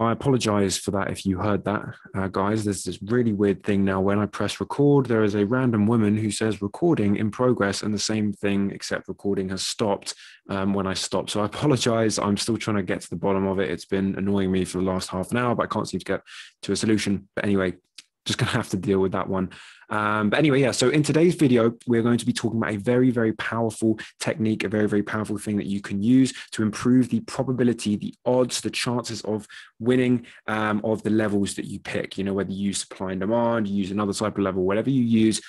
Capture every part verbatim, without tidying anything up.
I apologize for that if you heard that, uh, guys. There's this really weird thing now. When I press record, there is a random woman who says recording in progress and the same thing, except recording has stopped um, when I stop. So I apologize. I'm still trying to get to the bottom of it. It's been annoying me for the last half an hour, but I can't seem to get to a solution. But anyway, just going to have to deal with that one. Um, but anyway, yeah, so in today's video, we're going to be talking about a very, very powerful technique, a very, very powerful thing that you can use to improve the probability, the odds, the chances of winning um, of the levels that you pick, you know, whether you use supply and demand, you use another type of level, whatever you use.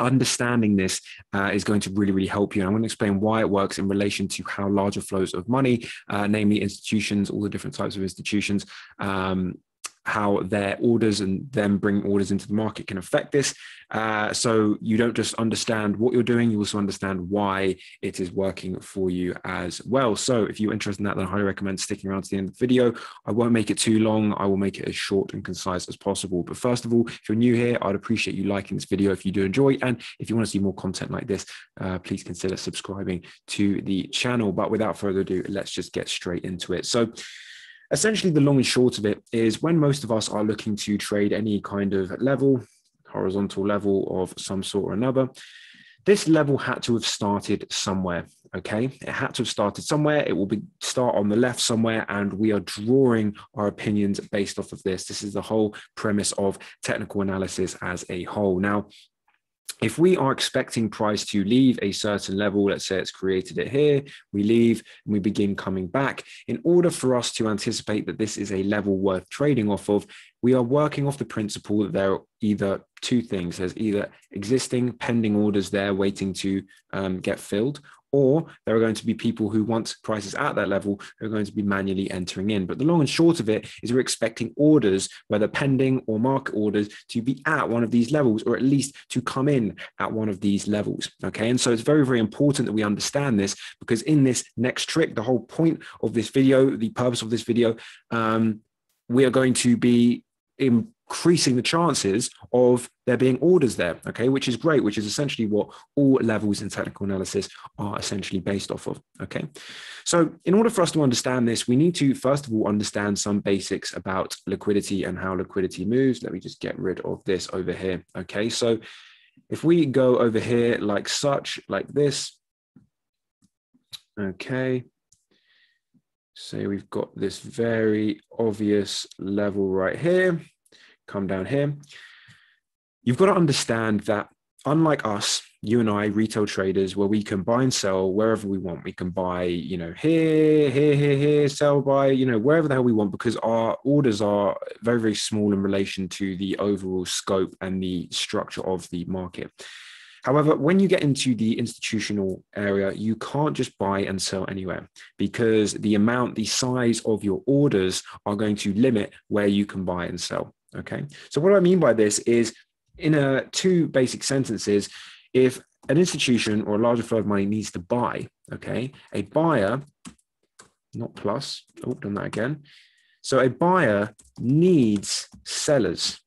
Understanding this uh, is going to really, really help you. And I'm going to explain why it works in relation to how larger flows of money, uh, namely institutions, all the different types of institutions, um, how their orders and them bring orders into the market can affect this. Uh, so you don't just understand what you're doing, you also understand why it is working for you as well. So if you're interested in that, then I highly recommend sticking around to the end of the video. I won't make it too long. I will make it as short and concise as possible. But first of all, if you're new here, I'd appreciate you liking this video if you do enjoy. And if you want to see more content like this, uh, please consider subscribing to the channel. But without further ado, let's just get straight into it. So essentially, the long and short of it is when most of us are looking to trade any kind of level, horizontal level of some sort or another, this level had to have started somewhere, okay? It had to have started somewhere. It will be start on the left somewhere, and we are drawing our opinions based off of this. This is the whole premise of technical analysis as a whole. Now, if we are expecting price to leave a certain level, let's say it's created it here, we leave and we begin coming back. In order for us to anticipate that this is a level worth trading off of, we are working off the principle that there are either two things. There's either existing pending orders there waiting to um, get filled, or there are going to be people who, once prices at that level, are going to be manually entering in. But the long and short of it is we're expecting orders, whether pending or market orders, to be at one of these levels, or at least to come in at one of these levels. Okay, and so it's very, very important that we understand this, because in this next trick, the whole point of this video, the purpose of this video, um, we are going to be in increasing the chances of there being orders there, okay, which is great, which is essentially what all levels in technical analysis are essentially based off of, okay? So in order for us to understand this, we need to, first of all, understand some basics about liquidity and how liquidity moves. Let me just get rid of this over here, okay? So if we go over here like such, like this, okay, say we've got this very obvious level right here, come down here. You've got to understand that unlike us, you and I, retail traders, where we can buy and sell wherever we want, we can buy, you know, here, here, here, here, sell, buy, you know, wherever the hell we want, because our orders are very, very small in relation to the overall scope and the structure of the market. However, when you get into the institutional area, you can't just buy and sell anywhere, because the amount, the size of your orders are going to limit where you can buy and sell. Okay, so what I mean by this is, in a two basic sentences, if an institution or a larger flow of money needs to buy, okay, a buyer, not plus, oh, done that again. So a buyer needs sellers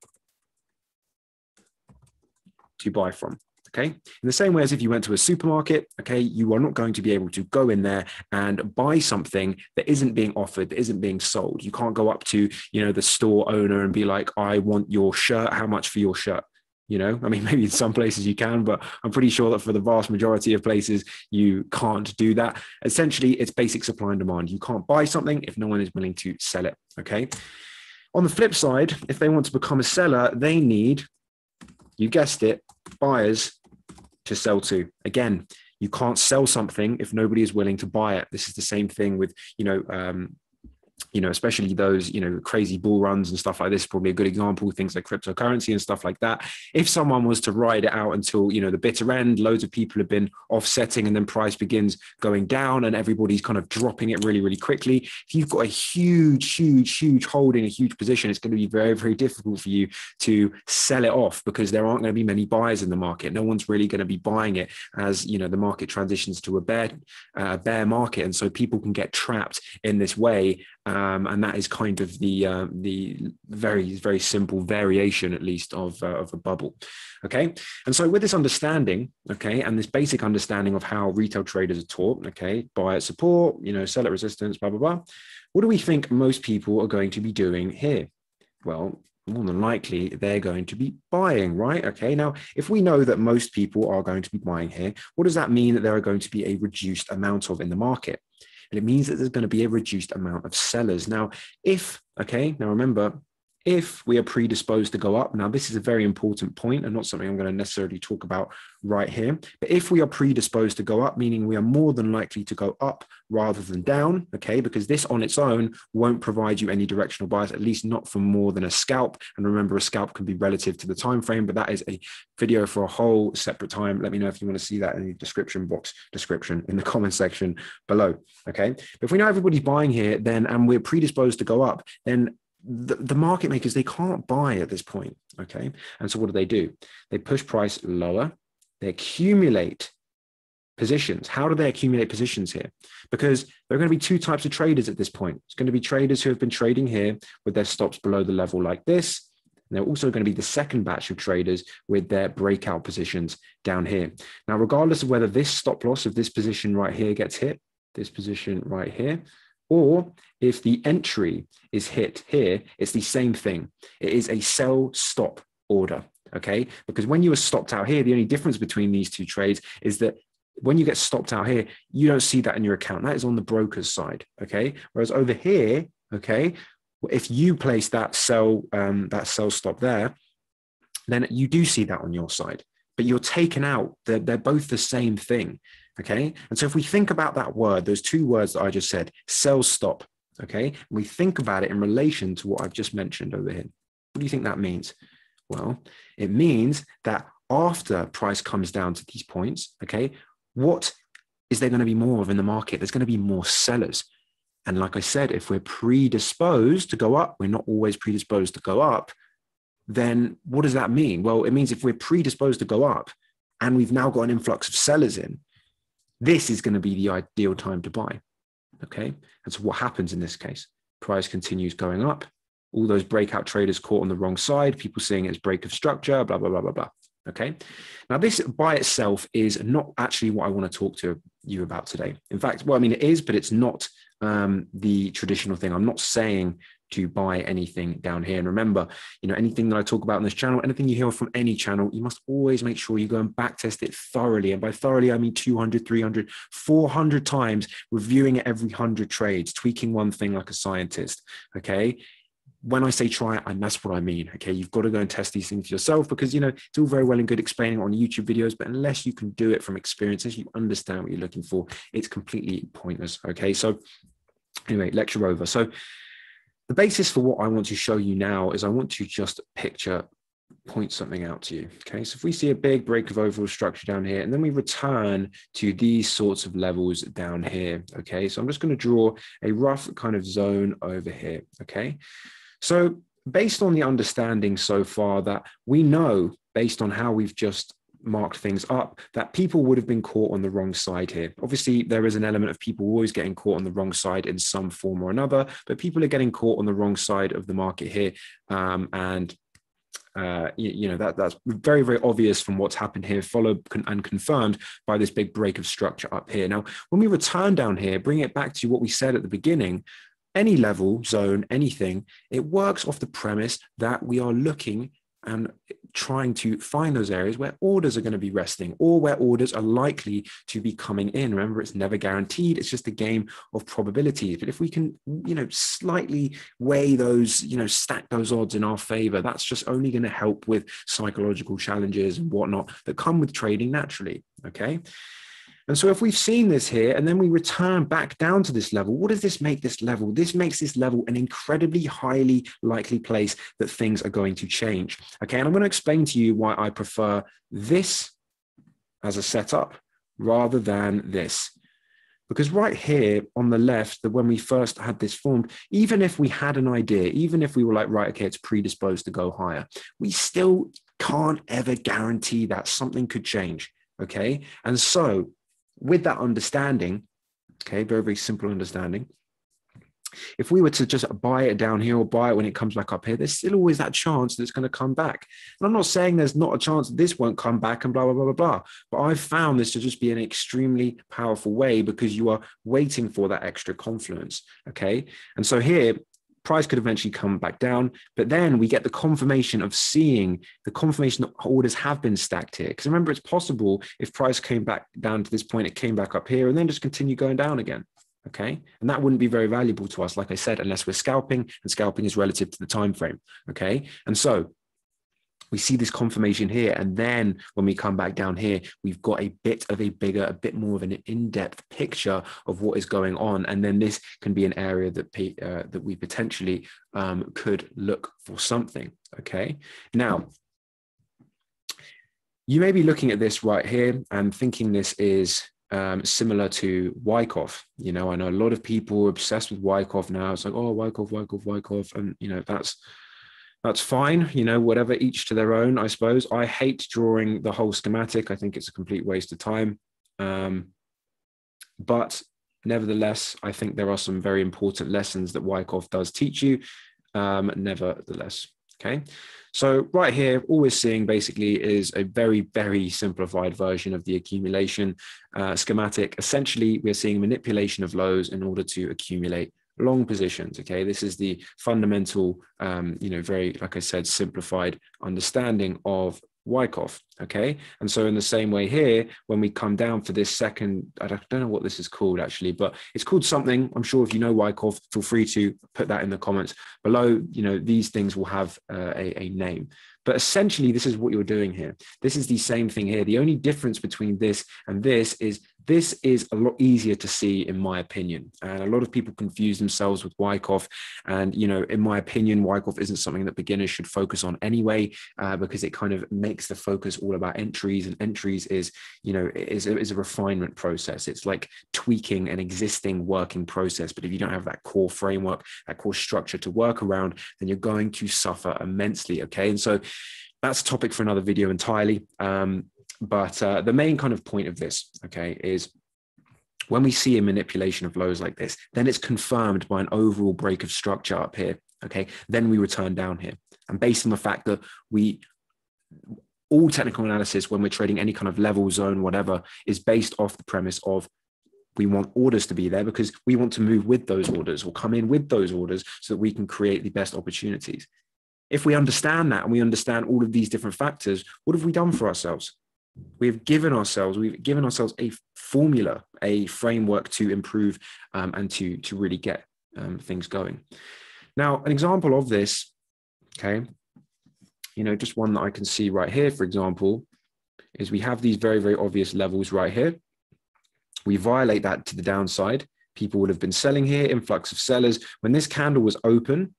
to buy from. Okay, in the same way as if you went to a supermarket, okay, you are not going to be able to go in there and buy something that isn't being offered, that isn't being sold. You can't go up to, you know, the store owner and be like, I want your shirt, how much for your shirt? You know, I mean, maybe in some places you can, but I'm pretty sure that for the vast majority of places, you can't do that. Essentially, it's basic supply and demand. You can't buy something if no one is willing to sell it, okay? On the flip side, if they want to become a seller, they need, you guessed it, buyers to sell to. Again, you can't sell something if nobody is willing to buy it. This is the same thing with, you know, um, you know, especially those, you know, crazy bull runs and stuff like this, probably a good example, things like cryptocurrency and stuff like that. If someone was to ride it out until, you know, the bitter end, loads of people have been offsetting and then price begins going down and everybody's kind of dropping it really, really quickly. If you've got a huge, huge, huge holding, a huge position, it's going to be very, very difficult for you to sell it off, because there aren't going to be many buyers in the market. No one's really going to be buying it as, you know, the market transitions to a bear, uh, bear market. And so people can get trapped in this way. Um, Um, and that is kind of the uh, the very, very simple variation, at least, of, uh, of a bubble. Okay. And so with this understanding, okay, and this basic understanding of how retail traders are taught, okay, buy at support, you know, sell at resistance, blah, blah, blah. What do we think most people are going to be doing here? Well, more than likely, they're going to be buying, right? Okay, now, if we know that most people are going to be buying here, what does that mean that there are going to be a reduced amount of in the market? And it means that there's going to be a reduced amount of sellers. Now, if, okay, now remember, if we are predisposed to go up, now this is a very important point and not something I'm going to necessarily talk about right here, but if we are predisposed to go up, meaning we are more than likely to go up rather than down, okay, because this on its own won't provide you any directional bias, at least not for more than a scalp. And remember, a scalp can be relative to the time frame, but that is a video for a whole separate time. Let me know if you want to see that in the description box, description in the comment section below, okay? But if we know everybody's buying here, then, and we're predisposed to go up, then The, the market makers, they can't buy at this point, okay? And so what do they do? They push price lower, they accumulate positions. How do they accumulate positions here? Because there are going to be two types of traders at this point. It's going to be traders who have been trading here with their stops below the level like this. And they're also going to be the second batch of traders with their breakout positions down here. Now, regardless of whether this stop loss of this position right here gets hit, this position right here, or if the entry is hit here, it's the same thing. It is a sell stop order, okay? Because when you are stopped out here, the only difference between these two trades is that when you get stopped out here, you don't see that in your account. That is on the broker's side, okay? Whereas over here, okay, if you place that sell, um, that sell stop there, then you do see that on your side, but you're taken out. They're, they're both the same thing. Okay. And so if we think about that word, those two words that I just said, sell stop. Okay. And we think about it in relation to what I've just mentioned over here. What do you think that means? Well, it means that after price comes down to these points, okay, what is there going to be more of in the market? There's going to be more sellers. And like I said, if we're predisposed to go up, we're not always predisposed to go up, then what does that mean? Well, it means if we're predisposed to go up and we've now got an influx of sellers in, this is going to be the ideal time to buy, okay? And so what happens in this case? Price continues going up. All those breakout traders caught on the wrong side, people seeing it as break of structure, blah, blah, blah, blah, blah, okay? Now, this by itself is not actually what I want to talk to you about today. In fact, well, I mean, it is, but it's not um, the traditional thing. I'm not saying to buy anything down here. And remember, you know, anything that I talk about on this channel, anything you hear from any channel, you must always make sure you go and back test it thoroughly. And by thoroughly, I mean two hundred, three hundred, four hundred times, reviewing it every one hundred trades, tweaking one thing like a scientist, okay? When I say try it, and that's what I mean, okay? You've got to go and test these things yourself because, you know, it's all very well and good explaining it on YouTube videos, but unless you can do it from experience, unless you understand what you're looking for, it's completely pointless, okay? So anyway, lecture over. So the basis for what I want to show you now is I want to just picture, point something out to you. Okay, so if we see a big break of overall structure down here, and then we return to these sorts of levels down here. Okay, so I'm just going to draw a rough kind of zone over here. Okay, so based on the understanding so far that we know, based on how we've just marked things up, that people would have been caught on the wrong side here. Obviously, there is an element of people always getting caught on the wrong side in some form or another, but people are getting caught on the wrong side of the market here. Um, and, uh, you, you know, that that's very, very obvious from what's happened here, followed and confirmed by this big break of structure up here. Now, when we return down here, bring it back to what we said at the beginning, any level, zone, anything, it works off the premise that we are looking and trying to find those areas where orders are going to be resting or where orders are likely to be coming in. Remember, it's never guaranteed. It's just a game of probabilities. But if we can, you know, slightly weigh those, you know, stack those odds in our favor, that's just only going to help with psychological challenges and whatnot that come with trading naturally. Okay. And so if we've seen this here and then we return back down to this level, what does this make this level? This makes this level an incredibly highly likely place that things are going to change. Okay, and I'm going to explain to you why I prefer this as a setup rather than this. Because right here on the left, that when we first had this formed, even if we had an idea, even if we were like, right, okay, it's predisposed to go higher, we still can't ever guarantee that something could change. Okay, and so with that understanding, okay, very, very simple understanding, if we were to just buy it down here or buy it when it comes back up here, there's still always that chance that it's going to come back. And I'm not saying there's not a chance that this won't come back and blah, blah, blah, blah, blah. But I've found this to just be an extremely powerful way because you are waiting for that extra confluence. Okay. And so here, price could eventually come back down, but then we get the confirmation of seeing the confirmation that orders have been stacked here. Because remember, it's possible if price came back down to this point, it came back up here and then just continue going down again. Okay. And that wouldn't be very valuable to us, like I said, unless we're scalping, and scalping is relative to the time frame. Okay. And so we see this confirmation here. And then when we come back down here, we've got a bit of a bigger, a bit more of an in-depth picture of what is going on. And then this can be an area that, uh, that we potentially um, could look for something. Okay. Now, you may be looking at this right here and thinking this is Um, similar to Wyckoff. You know, I know a lot of people are obsessed with Wyckoff now. It's like, oh, Wyckoff, Wyckoff, Wyckoff. And, you know, that's, that's fine. You know, whatever, each to their own, I suppose. I hate drawing the whole schematic. I think it's a complete waste of time. Um, but nevertheless, I think there are some very important lessons that Wyckoff does teach you. Um, nevertheless. Okay, so right here, all we're seeing basically is a very, very simplified version of the accumulation uh, schematic. Essentially, we're seeing manipulation of lows in order to accumulate long positions. Okay, this is the fundamental, um, you know, very, like I said, simplified understanding of Wyckoff. Okay, and so in the same way here, when we come down for this second, I don't know what this is called actually, but it's called something. I'm sure if you know Wyckoff, feel free to put that in the comments below. You know, these things will have uh, a, a name, but essentially this is what you're doing here. This is the same thing here. The only difference between this and this is this is a lot easier to see, in my opinion. And a lot of people confuse themselves with Wyckoff. And, you know, in my opinion, Wyckoff isn't something that beginners should focus on anyway, uh, because it kind of makes the focus all about entries, and entries is, you know, is, is a refinement process. It's like tweaking an existing working process. But if you don't have that core framework, that core structure to work around, then you're going to suffer immensely. Okay. And so that's a topic for another video entirely. Um, But uh, the main kind of point of this, okay, is when we see a manipulation of lows like this, then it's confirmed by an overall break of structure up here, okay? Then we return down here. And based on the fact that we, all technical analysis when we're trading any kind of level, zone, whatever, is based off the premise of we want orders to be there because we want to move with those orders or come in with those orders so that we can create the best opportunities. If we understand that and we understand all of these different factors, what have we done for ourselves? We've given ourselves, we've given ourselves a formula, a framework to improve um, and to, to really get um, things going. Now, an example of this, okay, you know, just one that I can see right here, for example, is we have these very, very obvious levels right here. We violate that to the downside. People would have been selling here, influx of sellers. When this candle was open,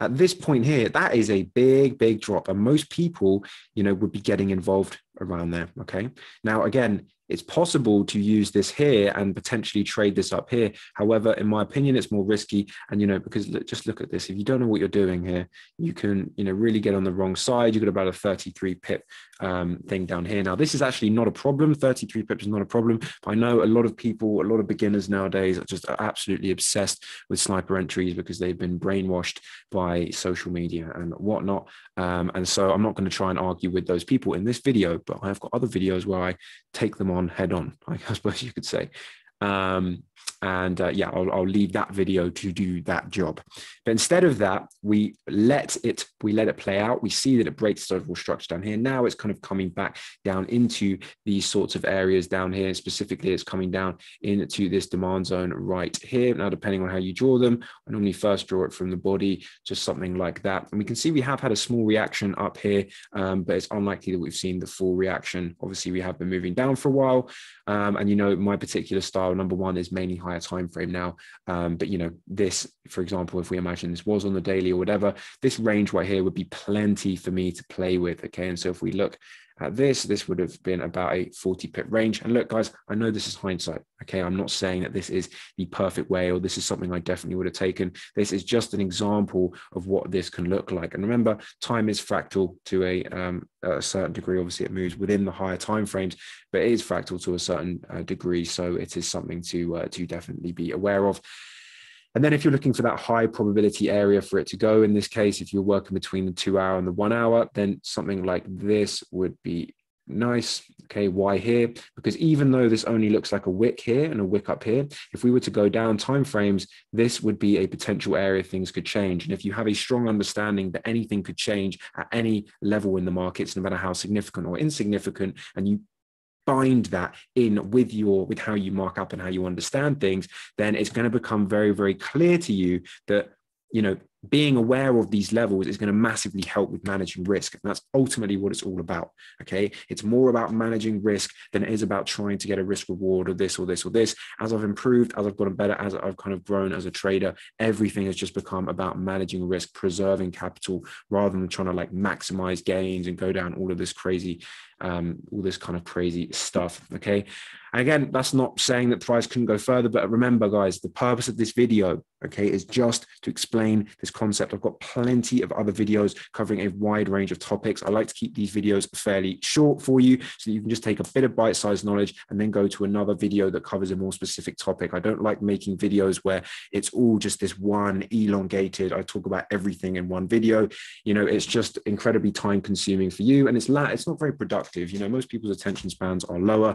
at this point here, that is a big, big drop. And most people, you know, would be getting involved around there. Okay. Now, again, it's possible to use this here and potentially trade this up here. However, in my opinion, it's more risky. And, you know, because look, just look at this. If you don't know what you're doing here, you can, you know, really get on the wrong side. You've got about a thirty-three pip um, thing down here. Now, this is actually not a problem. thirty-three pips is not a problem. But I know a lot of people, a lot of beginners nowadays are just absolutely obsessed with sniper entries because they've been brainwashed by social media and whatnot. Um, and so I'm not going to try and argue with those people in this video, but I've got other videos where I take them on head on, I suppose you could say. Um, and uh, yeah, I'll, I'll leave that video to do that job. But instead of that, we let it, we let it play out. We see that it breaks the overall structure down here. Now it's kind of coming back down into these sorts of areas down here. Specifically, it's coming down into this demand zone right here. Now, depending on how you draw them, I normally first draw it from the body, just something like that. And we can see we have had a small reaction up here, um, but it's unlikely that we've seen the full reaction. Obviously, we have been moving down for a while. Um, and, you know, my particular style, number one, is mainly higher time frame now, um, but you know, this, for example, if we imagine this was on the daily or whatever, this range right here would be plenty for me to play with. Okay, and so if we look at this, this would have been about a forty pip range. And look, guys, I know this is hindsight. Okay, I'm not saying that this is the perfect way or this is something I definitely would have taken. This is just an example of what this can look like. And remember, time is fractal to a, um, a certain degree. Obviously, it moves within the higher time frames, but it is fractal to a certain uh, degree. So it is something to uh, to definitely be aware of. And then if you're looking for that high probability area for it to go, in this case, if you're working between the two hour and the one hour, then something like this would be nice. Okay, why here? Because even though this only looks like a wick here and a wick up here, if we were to go down time frames, this would be a potential area things could change. And if you have a strong understanding that anything could change at any level in the markets, no matter how significant or insignificant, and you bind that in with your with how you mark up and how you understand things, then it's going to become very, very clear to you that, you know, being aware of these levels is going to massively help with managing risk. And that's ultimately what it's all about. Okay. It's more about managing risk than it is about trying to get a risk reward or this or this or this. As I've improved, as I've gotten better, as I've kind of grown as a trader, everything has just become about managing risk, preserving capital, rather than trying to like maximize gains and go down all of this crazy, um, all this kind of crazy stuff. Okay. And again, that's not saying that Thrice couldn't go further, but remember guys, the purpose of this video, okay, is just to explain this concept. I've got plenty of other videos covering a wide range of topics. I like to keep these videos fairly short for you so that you can just take a bit of bite-sized knowledge and then go to another video that covers a more specific topic. I don't like making videos where it's all just this one elongated, I talk about everything in one video. You know, it's just incredibly time consuming for you. And it's, la it's not very productive. You know, most people's attention spans are lower.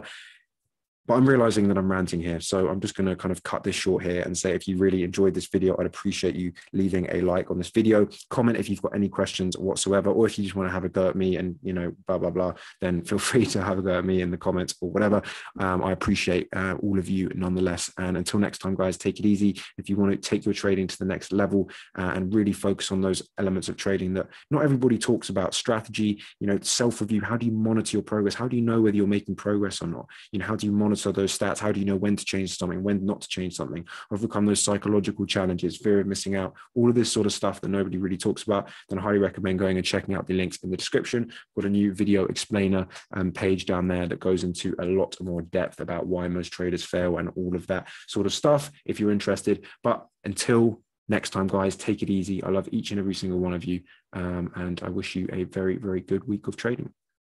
But I'm realizing that I'm ranting here. So I'm just going to kind of cut this short here and say, if you really enjoyed this video, I'd appreciate you leaving a like on this video, comment if you've got any questions whatsoever, or if you just want to have a go at me and, you know, blah, blah, blah, then feel free to have a go at me in the comments or whatever. Um, I appreciate uh, all of you nonetheless. And until next time, guys, take it easy. If you want to take your trading to the next level uh, and really focus on those elements of trading that not everybody talks about, strategy, you know, self-review, how do you monitor your progress? How do you know whether you're making progress or not? You know, how do you monitor So those stats? How do you know when to change something, when not to change something? Overcome those psychological challenges, fear of missing out, all of this sort of stuff that nobody really talks about. Then I highly recommend going and checking out the links in the description. Got a new video explainer um, page down there that goes into a lot more depth about why most traders fail and all of that sort of stuff if you're interested. But until next time, guys, take it easy. I love each and every single one of you, um, and I wish you a very, very good week of trading.